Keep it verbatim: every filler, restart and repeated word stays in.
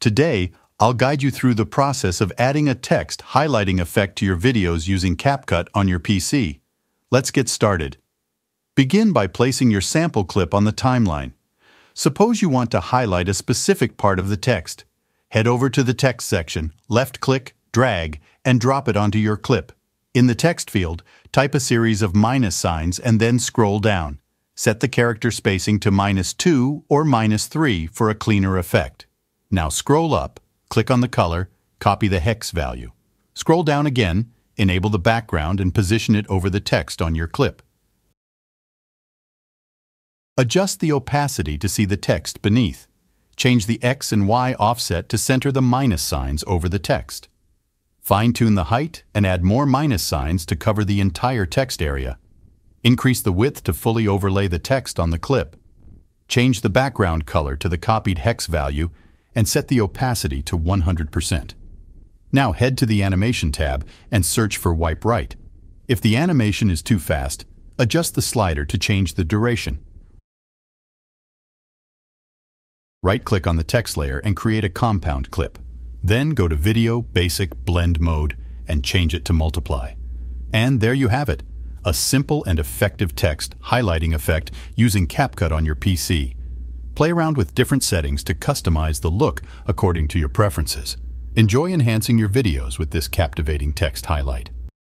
Today, I'll guide you through the process of adding a text highlighting effect to your videos using CapCut on your P C. Let's get started. Begin by placing your sample clip on the timeline. Suppose you want to highlight a specific part of the text. Head over to the text section, left-click, drag, and drop it onto your clip. In the text field, type a series of minus signs and then scroll down. Set the character spacing to minus two or minus three for a cleaner effect. Now scroll up. Click on the color, copy the hex value. Scroll down again, enable the background and position it over the text on your clip. Adjust the opacity to see the text beneath. Change the X and Y offset to center the minus signs over the text. Fine-tune the height and add more minus signs to cover the entire text area. Increase the width to fully overlay the text on the clip. Change the background color to the copied hex value and set the opacity to one hundred percent. Now head to the Animation tab and search for Wipe Right. If the animation is too fast, adjust the slider to change the duration. Right-click on the text layer and create a compound clip. Then go to Video, Basic, Blend Mode, and change it to Multiply. And there you have it, a simple and effective text highlighting effect using CapCut on your P C. Play around with different settings to customize the look according to your preferences. Enjoy enhancing your videos with this captivating text highlight.